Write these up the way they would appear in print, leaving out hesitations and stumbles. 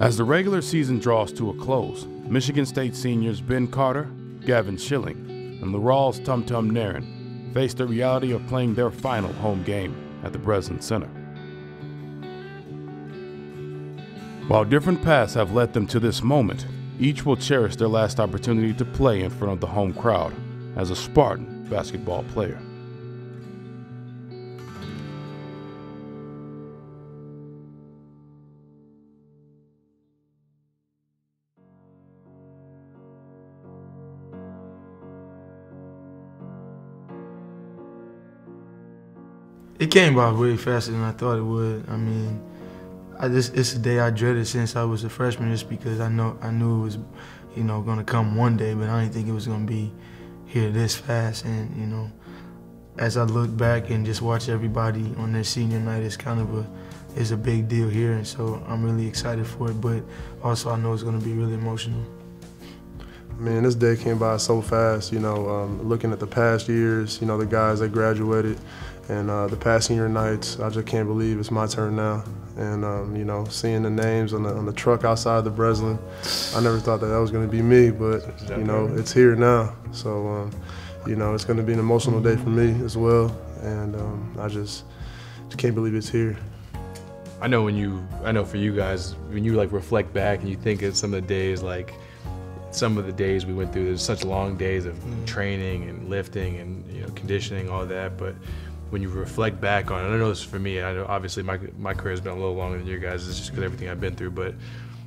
As the regular season draws to a close, Michigan State seniors Ben Carter, Gavin Schilling, and LouRawls Tum Tum Nairn face the reality of playing their final home game at the Breslin Center. While different paths have led them to this moment, each will cherish their last opportunity to play in front of the home crowd as a Spartan basketball player. It came by way faster than I thought it would. I mean, it's a day I dreaded since I was a freshman, just because I knew it was, you know, gonna come one day, but I didn't think it was gonna be here this fast. And you know, as I look back and just watch everybody on their senior night, it's kind of a big deal here, and so I'm really excited for it. But also I know it's gonna be really emotional. Man, this day came by so fast. You know, looking at the past years, you know, the guys that graduated. And the past senior nights, I just can't believe it's my turn now. And you know, seeing the names on the truck outside the Breslin, I never thought that was going to be me, but you know, it's here now. So you know, it's going to be an emotional day for me as well. And I just can't believe it's here. I know for you guys, when you like reflect back and you think of some of the days, like some of the days we went through, there's such long days of training and lifting and, you know, conditioning, all that, but when you reflect back on it, I know this for me, I know obviously my career has been a little longer than your guys', it's just because everything I've been through, but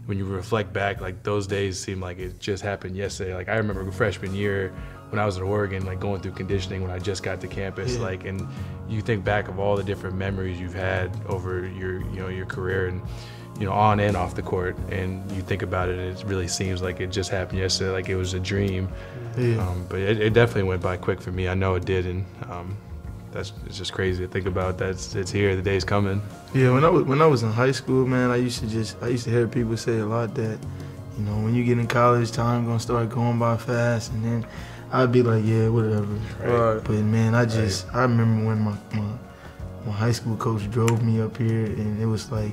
when you reflect back, like those days seem like it just happened yesterday. Like I remember freshman year when I was in Oregon, like going through conditioning when I just got to campus, yeah. Like, and you think back of all the different memories you've had over your, you know, your career and, you know, on and off the court, and you think about it, and it really seems like it just happened yesterday, like it was a dream. Yeah. But it definitely went by quick for me, I know it did, and it's just crazy to think about. It's here. The day's coming. Yeah. When I was in high school, man, I used to hear people say a lot that, you know, when you get in college, time gonna start going by fast, and then I'd be like, yeah, whatever. Right. But man, I remember when my high school coach drove me up here, and it was like,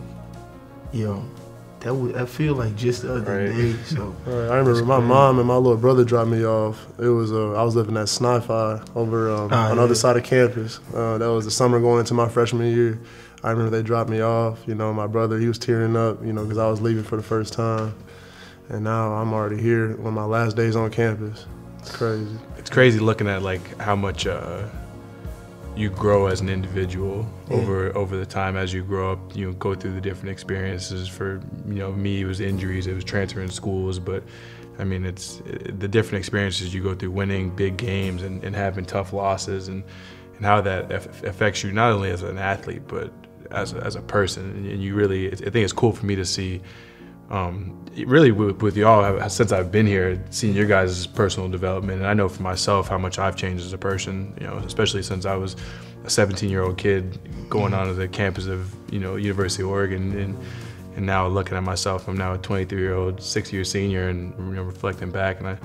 yo, I feel like just the other day. So I remember my mom and my little brother dropped me off. It was I was living at Snifi over on the other side of campus. That was the summer going into my freshman year. I remember they dropped me off. You know, my brother, he was tearing up, you know, because I was leaving for the first time. And now I'm already here on my last days on campus. It's crazy. It's crazy looking at like how much you grow as an individual over the time as you grow up. You know, go through the different experiences. For, you know, me, it was injuries, it was transferring schools, but I mean, the different experiences you go through, winning big games and having tough losses, and how that affects you not only as an athlete but as a person. And you really, I think it's cool for me to see. Really with y'all, since I've been here, seeing your guys' personal development, and I know for myself how much I've changed as a person, you know, especially since I was a 17-year-old kid going onto the campus of, you know, University of Oregon, and now looking at myself, I'm now a 23-year-old, 6-year senior, and, you know, reflecting back, and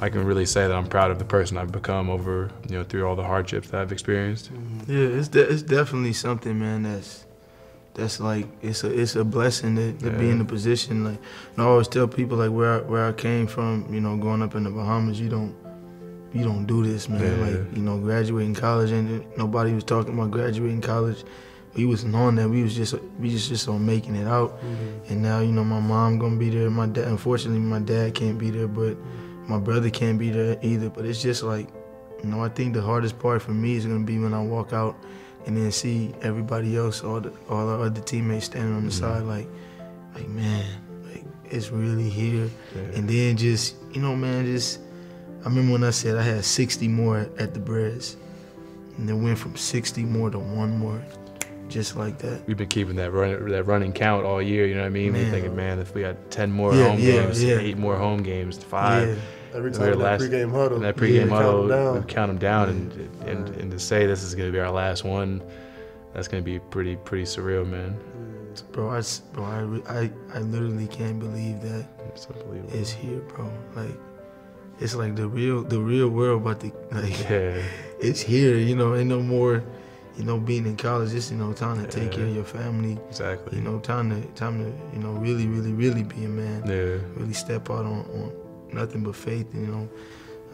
I can really say that I'm proud of the person I've become over, you know, through all the hardships that I've experienced. Yeah, it's definitely something, man, that's like, it's a blessing to be in the position. Like, and I always tell people, like, where I came from, you know, growing up in the Bahamas, you don't do this, man. Yeah. Like, you know, graduating college, and nobody was talking about graduating college. We wasn't on that. We just on making it out. Mm-hmm. And now, you know, my mom gonna be there. My dad, unfortunately, my dad can't be there, but my brother can't be there either. But it's just like, you know, I think the hardest part for me is gonna be when I walk out and then see everybody else, all our other teammates standing on the side, like man, like it's really here. Yeah. And then just, you know, man, just, I remember when I said I had 60 more at the Brez, and then went from 60 more to 1 more, just like that. We've been keeping that running count all year. You know what I mean? Man. We're thinking, man, if we got 10 more home games, 8 more home games, 5. Yeah. Every time in that pregame huddle, we count them down, and to say this is going to be our last one, that's going to be pretty surreal, man. Bro, I literally can't believe that it's here, bro. Like, it's like the real world about to, like, it's here. You know, ain't no more, you know, being in college, it's, you know, time to take care of your family. Exactly. You know, time to, you know, really be a man. Yeah. Really step out on nothing but faith, you know.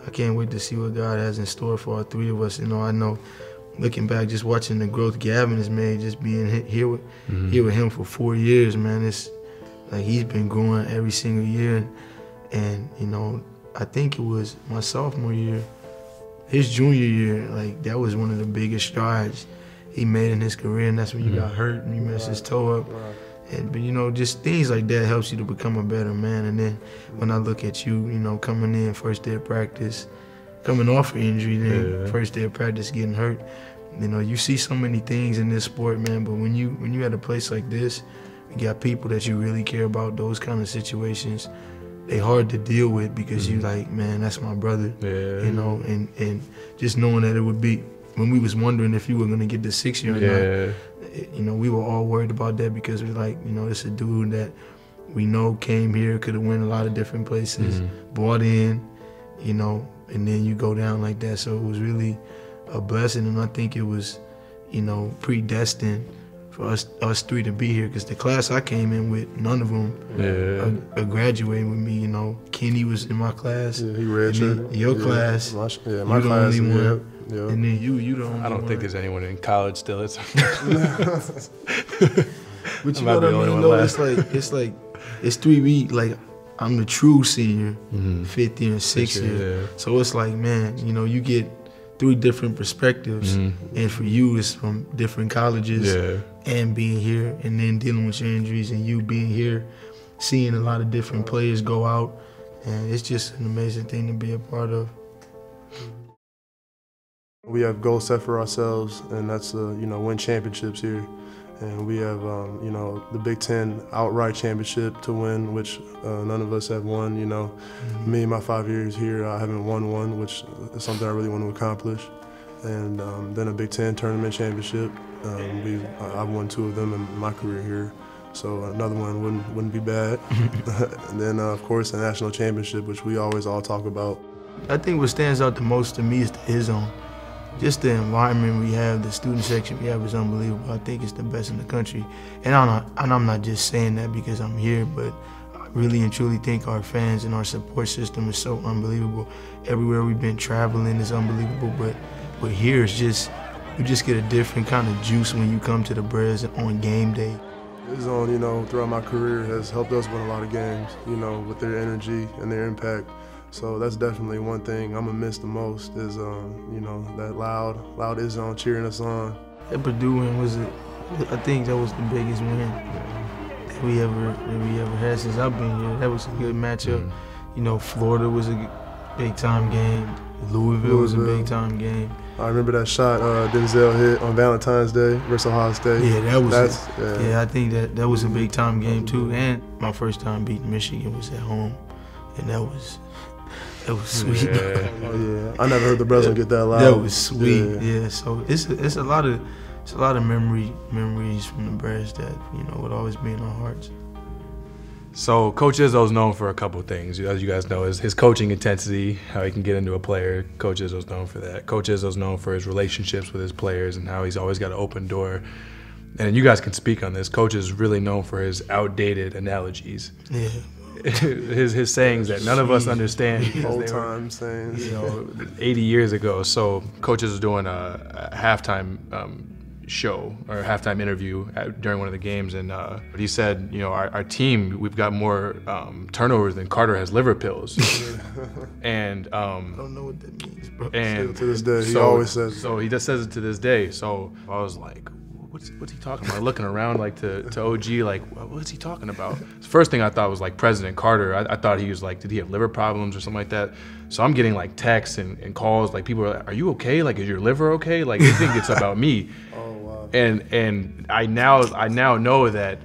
I can't wait to see what God has in store for all three of us. You know, I know, looking back, just watching the growth Gavin has made, just being here with him for 4 years, man, it's like he's been growing every single year. And, you know, I think it was my sophomore year, his junior year, like, that was one of the biggest strides he made in his career, and that's when you got hurt and you messed his toe up. Right. And, but, you know, just things like that helps you to become a better man. And then when I look at you, you know, coming in first day of practice, coming off an injury, then first day of practice getting hurt, you know, you see so many things in this sport, man, but when you at a place like this, you got people that you really care about, those kind of situations, they hard to deal with because you like, man, that's my brother, you know, and just knowing that it would be, when we was wondering if you were gonna get the 6 year or not, you know, we were all worried about that because we're like, you know, this is a dude that we know came here, could have went a lot of different places, bought in, you know, and then you go down like that. So it was really a blessing, and I think it was, you know, predestined for us three to be here, because the class I came in with, none of them are graduating with me, you know. Kenny was in my class. Yeah, he redshirted. Your class. My class, the only one. Yep. And then you the only one. I don't think there's anyone in college still. It's but you know what I mean, though? It's 3 weeks, like, I'm the true senior, fifth year and sixth year. Yeah. So it's like, man, you know, you get 3 different perspectives, and for you it's from different colleges and being here, and then dealing with your injuries and you being here, seeing a lot of different players go out, and it's just an amazing thing to be a part of. We have goals set for ourselves, and that's, you know, win championships here. And we have, you know, the Big Ten outright championship to win, which none of us have won, you know. Me, my 5 years here, I haven't won one, which is something I really want to accomplish. And then a Big Ten tournament championship. I've won 2 of them in my career here, so another one wouldn't be bad. And then, of course, the national championship, which we always all talk about. I think what stands out the most to me is the IZZone. Just the environment we have, the student section we have is unbelievable. I think it's the best in the country. And I'm not just saying that because I'm here, but I really and truly think our fans and our support system is so unbelievable. Everywhere we've been traveling is unbelievable, but here it's just, you just get a different kind of juice when you come to the Brez on game day. His own, you know, throughout my career has helped us win a lot of games, you know, with their energy and their impact. So that's definitely one thing I'm gonna miss the most is, you know, that loud IZZone cheering us on. That Purdue win was, I think that was the biggest win that we ever had since I've been here. That was a good matchup. You know, Florida was a big time game. Louisville was a big time game. I remember that shot Denzel hit on Valentine's Day versus Ohio State. Yeah, I think that was a big time game too. And my first time beating Michigan was at home, and that was. That was sweet. Yeah. Oh, yeah. I never heard the Breslin get that loud. That was sweet. Yeah. So it's a lot of memories from the Brez that, you know, would always be in our hearts. So Coach Izzo's known for a couple of things, as you guys know, is his coaching intensity, how he can get into a player. Coach Izzo's known for that. Coach Izzo's known for his relationships with his players and how he's always got an open door. And you guys can speak on this. Coach is really known for his outdated analogies. Yeah. his sayings that none of us understand. Old-time sayings. You know, 80 years ago. So coaches are doing a halftime show or a halftime interview during one of the games, and he said, you know, our team, we've got more turnovers than Carter has liver pills. And I don't know what that means, bro. And still to this day, he always says it. So he just says it to this day. So I was like, What's he talking about? Looking around like to OG, like, what's he talking about? The first thing I thought was like President Carter. I thought he was like, did he have liver problems or something like that? So I'm getting like texts and calls, like people are like, are you okay? Like, is your liver okay? Like, they think it's about me. Oh, wow. And I now know that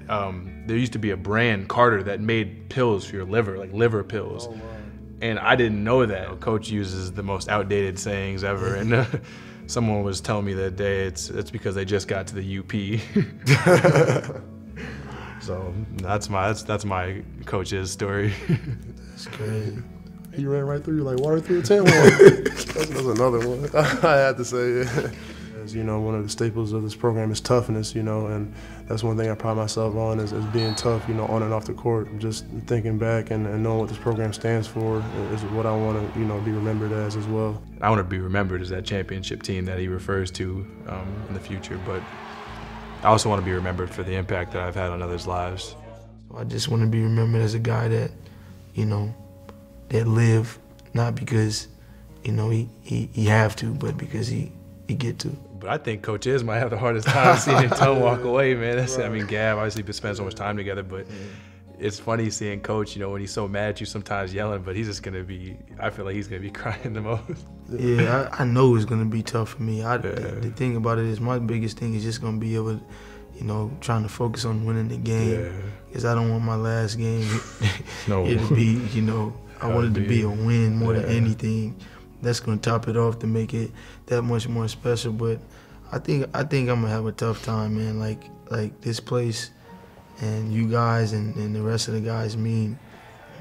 there used to be a brand, Carter, that made pills for your liver, like liver pills. Oh, wow. And I didn't know that. Coach uses the most outdated sayings ever. And someone was telling me that day, it's because they just got to the UP. So that's my coach's story. That's great. He ran right through you like water through a tin wall. That's another one. I had to say it. Yeah. is, you know, one of the staples of this program is toughness, you know, and that's one thing I pride myself on is being tough, you know, on and off the court. Just thinking back and knowing what this program stands for is what I want to, you know, be remembered as well. I want to be remembered as that championship team that he refers to in the future, but I also want to be remembered for the impact that I've had on others' lives. I just want to be remembered as a guy that, you know, that lived, not because, you know, he have to, but because he get to. But I think Coach Iz might have the hardest time seeing Tum walk away, man. That's, right. I mean, Gav, obviously, we spend so much time together, but it's funny seeing Coach, you know, when he's so mad at you, sometimes yelling, but he's just going to be, I feel like he's going to be crying the most. Yeah, I know it's going to be tough for me. The thing about it is my biggest thing is just going to be able to, you know, trying to focus on winning the game. Because I don't want my last game to be, you know, I want it to be a win more than anything. That's going to top it off to make it that much more special. But I think I'm going to have a tough time, man. Like this place and you guys and the rest of the guys mean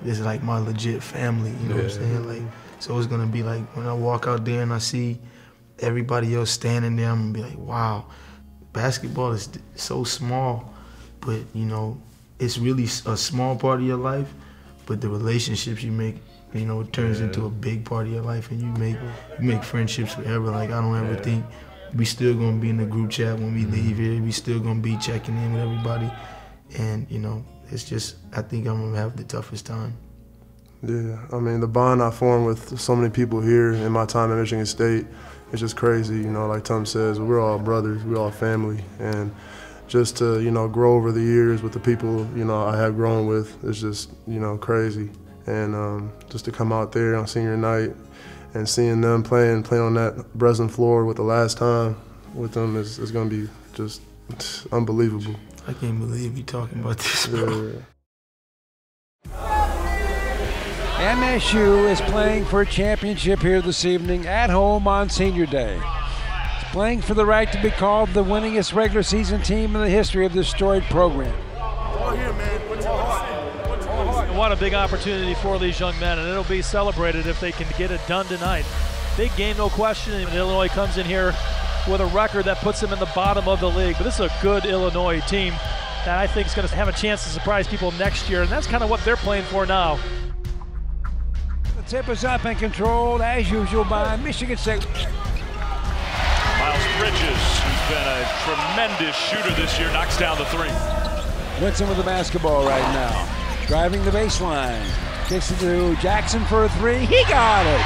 this is like my legit family, you know what I'm saying? Like, so it's going to be like when I walk out there and I see everybody else standing there, I'm going to be like, wow. Basketball is so small, but, you know, it's really a small part of your life, but the relationships you make, you know, it turns into a big part of your life, and you make friendships forever. Like, I don't ever think we still going to be in the group chat when we leave here. We still going to be checking in with everybody. And, you know, it's just, I think I'm going to have the toughest time. Yeah, I mean, the bond I formed with so many people here in my time at Michigan State, it's just crazy, you know, like Tum says, we're all brothers, we're all family, and just to, you know, grow over the years with the people, you know, I have grown with, it's just, you know, crazy. And just to come out there on senior night and seeing them playing on that Breslin floor with the last time with them is going to be just unbelievable. I can't believe you talking about this, bro. Yeah. MSU is playing for a championship here this evening at home on Senior Day. It's playing for the right to be called the winningest regular season team in the history of this storied program. All here, man. What's all hard? What's all hard? And what a big opportunity for these young men, and it'll be celebrated if they can get it done tonight. Big game, no question, and Illinois comes in here with a record that puts them in the bottom of the league, but this is a good Illinois team that I think is going to have a chance to surprise people next year, and that's kind of what they're playing for now. Tip is up and controlled, as usual, by Michigan State. Miles Bridges, who's been a tremendous shooter this year, knocks down the three. Winston with the basketball right now. Driving the baseline. Kicks it to Jackson for a three. He got it!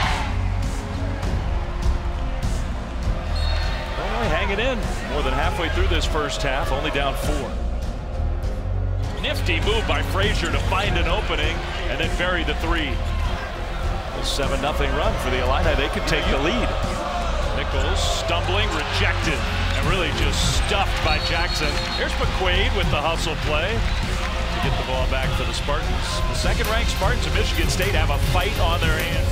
Illinois hanging in. More than halfway through this first half, only down 4. Nifty move by Frazier to find an opening and then bury the three. 7-0 run for the Illini. They could take the lead. Nichols stumbling, rejected, and really just stuffed by Jackson. Here's McQuaid with the hustle play to get the ball back for the Spartans. The second-ranked Spartans of Michigan State have a fight on their hands.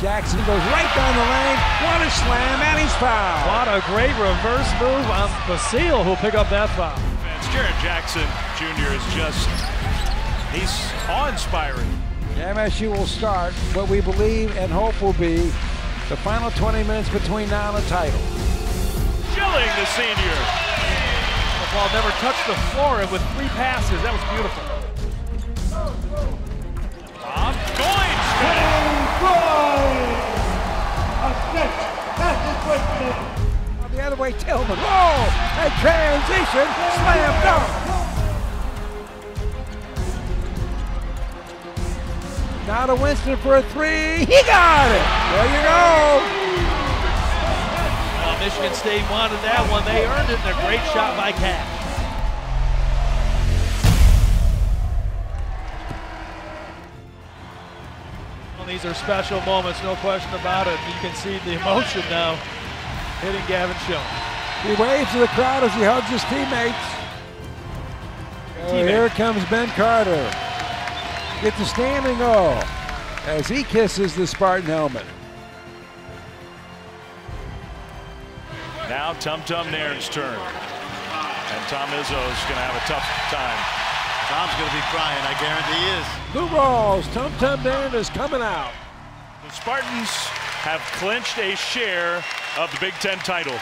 Jackson goes right down the lane. What a slam, and he's fouled. What a great reverse move on Basile, who'll pick up that foul. Jared Jackson Jr. is just, he's awe-inspiring. MSU will start, what we believe and hope will be the final 20 minutes between now and the title. Schilling, the senior. The ball never touched the floor, and with 3 passes, that was beautiful. Bob Goins. Goins! A the other way, Tillman. Whoa! A transition slam dunk. Now to Winston for a three. He got it. There you go. Well, Michigan State wanted that one. They earned it. And a great shot by Cash. Well, these are special moments, no question about it. You can see the emotion now. Hitting Gavin Schilling. He waves to the crowd as he hugs his teammates. Here comes Ben Carter. Gets a standing O as he kisses the Spartan helmet. Now Tum Tum Nairn's turn. And Tom Izzo's going to have a tough time. Tom's going to be crying, I guarantee he is. LouRawls, Tum Tum Nairn is coming out. The Spartans have clinched a share of the Big Ten title.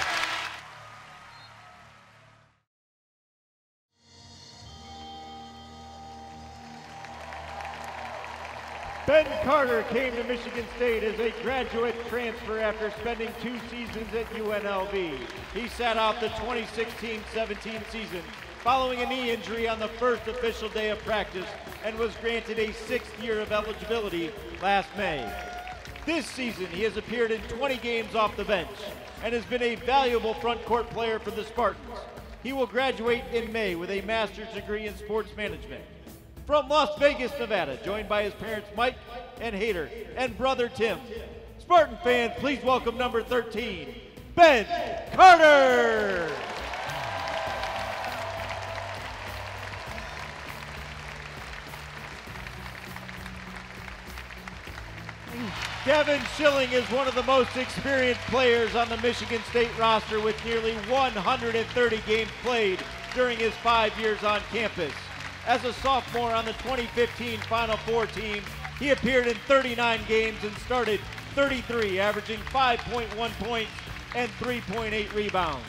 Ben Carter came to Michigan State as a graduate transfer after spending 2 seasons at UNLV. He sat out the 2016-17 season following a knee injury on the first official day of practice and was granted a 6th year of eligibility last May. This season, he has appeared in 20 games off the bench and has been a valuable front court player for the Spartans. He will graduate in May with a master's degree in sports management. From Las Vegas, Nevada, joined by his parents Mike and Hayter and brother Tim. Spartan fans, please welcome number 13, Ben Carter. Gavin Schilling is one of the most experienced players on the Michigan State roster with nearly 130 games played during his 5 years on campus. As a sophomore on the 2015 Final Four team, he appeared in 39 games and started 33, averaging 5.1 points and 3.8 rebounds.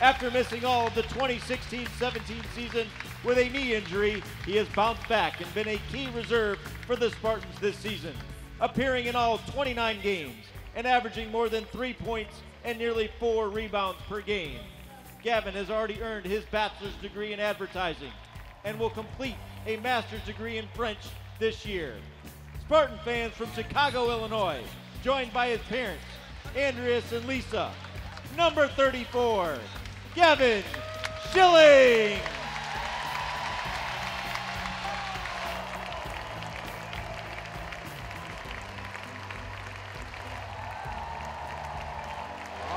After missing all of the 2016-17 season with a knee injury, he has bounced back and been a key reserve for the Spartans this season, appearing in all 29 games and averaging more than 3 points and nearly 4 rebounds per game. Gavin has already earned his bachelor's degree in advertising and will complete a master's degree in French this year. Spartan fans from Chicago, Illinois, joined by his parents, Andreas and Lisa, number 34, Gavin Schilling.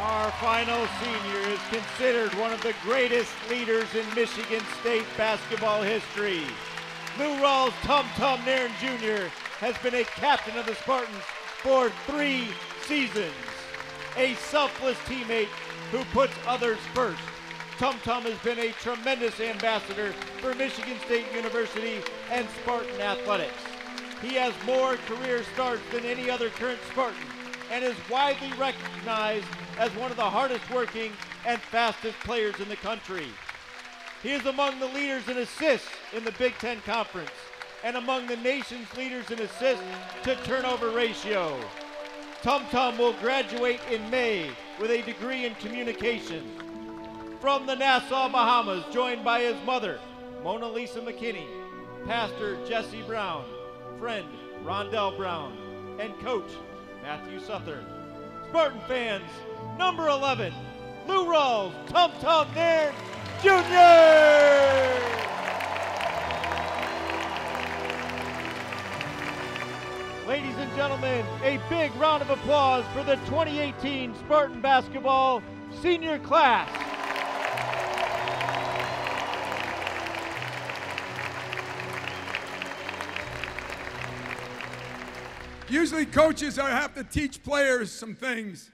Our final senior is considered one of the greatest leaders in Michigan State basketball history. LouRawls Tum Tum Nairn Jr. has been a captain of the Spartans for 3 seasons. A selfless teammate who puts others first, Tum Tum has been a tremendous ambassador for Michigan State University and Spartan Athletics. He has more career starts than any other current Spartan and is widely recognized as one of the hardest working and fastest players in the country. He is among the leaders in assists in the Big Ten Conference and among the nation's leaders in assists to turnover ratio. Tum Tum will graduate in May with a degree in communication. From the Nassau, Bahamas, joined by his mother, Mona Lisa McKinney, Pastor Jesse Brown, friend Rondell Brown, and coach Matthew Suther. Spartan fans, number 11, LouRawls Tum Tum Nairn Jr. Ladies and gentlemen, a big round of applause for the 2018 Spartan basketball senior class. Usually coaches, I have to teach players some things.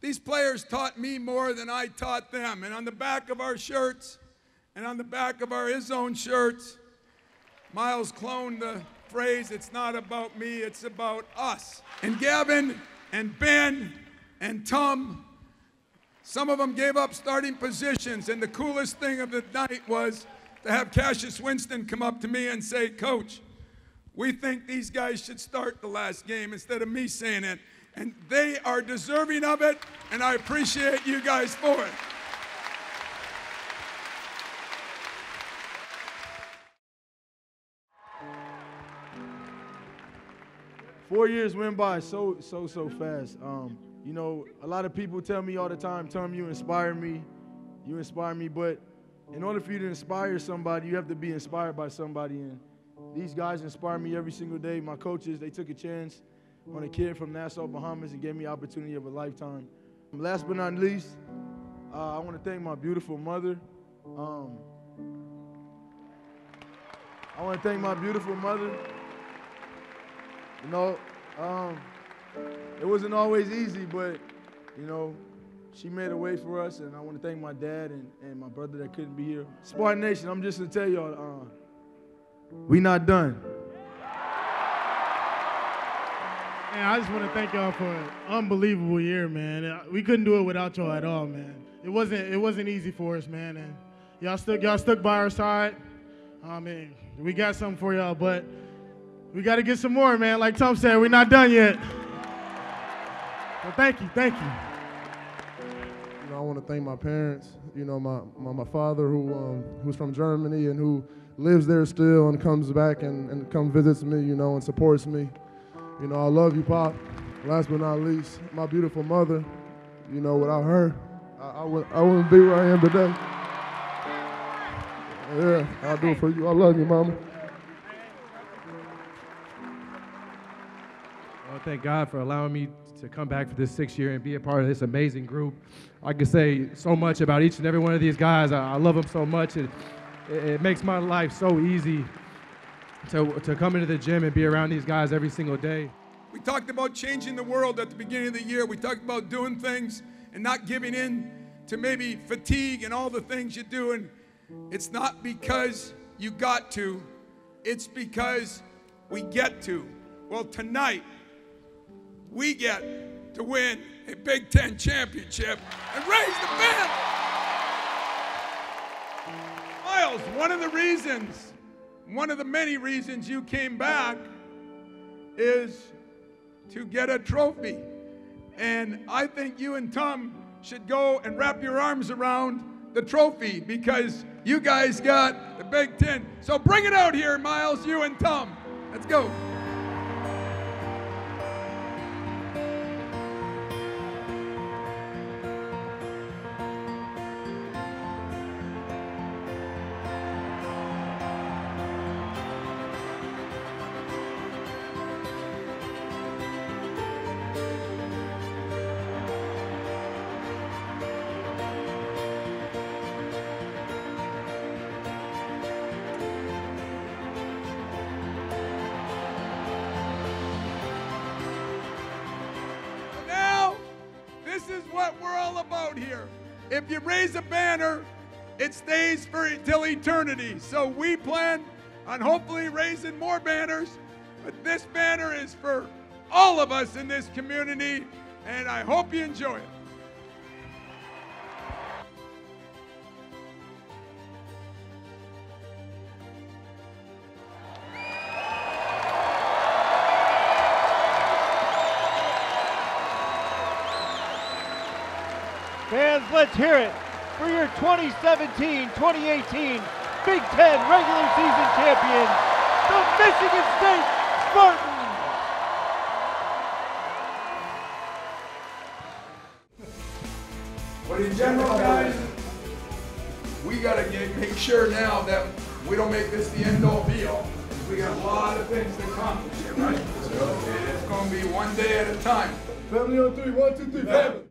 These players taught me more than I taught them. And on the back of our shirts, and on the back of our IZZone shirts, Miles cloned the phrase, it's not about me, it's about us. And Gavin, and Ben, and Tum, some of them gave up starting positions. And the coolest thing of the night was to have Cassius Winston come up to me and say, Coach, we think these guys should start the last game instead of me saying it. And they are deserving of it, and I appreciate you guys for it. Four years went by so fast. You know, a lot of people tell me all the time, Tom, you inspire me. But in order for you to inspire somebody, you have to be inspired by somebody. And these guys inspire me every single day. My coaches, they took a chance on a kid from Nassau, Bahamas, and gave me the opportunity of a lifetime. Last but not least, I want to thank my beautiful mother. You know, it wasn't always easy, but, you know, she made a way for us, and I want to thank my dad and my brother that couldn't be here. Spartan Nation, I'm just going to tell y'all, we not done. Man, I just want to thank y'all for an unbelievable year, man. We couldn't do it without y'all at all, man. It wasn't easy for us, man. And y'all stuck by our side. I mean, we got something for y'all, but we got to get some more, man. Like Tom said, we're not done yet. Well, thank you. You know, I want to thank my parents. You know, my father, who's from Germany and who lives there still and comes back and come visits me, you know, and supports me. You know, I love you, Pop. Last but not least, my beautiful mother. You know, without her, I wouldn't be where I am today. Yeah, I'll do it for you. I love you, Mama. Well, thank God for allowing me to come back for this sixth year and be a part of this amazing group. I can say so much about each and every one of these guys. I love them so much. It makes my life so easy to come into the gym and be around these guys every single day. We talked about changing the world at the beginning of the year. We talked about doing things and not giving in to maybe fatigue and all the things you do. And it's not because you got to, it's because we get to. Well, tonight, we get to win a Big Ten championship and raise the band. Miles, one of the many reasons you came back is to get a trophy. And I think you and Tom should go and wrap your arms around the trophy because you guys got the Big Ten. So bring it out here, Miles, you and Tom. Let's go. If you raise a banner, it stays for till eternity. So we plan on hopefully raising more banners, but this banner is for all of us in this community, and I hope you enjoy it. Let's hear it for your 2017-2018 Big Ten regular season champions, the Michigan State Spartans. Well, in general, guys, we got to make sure now that we don't make this the end-all be-all. We got a lot of things to accomplish, right? So it's going to be one day at a time. Family on three, one, two, three, family.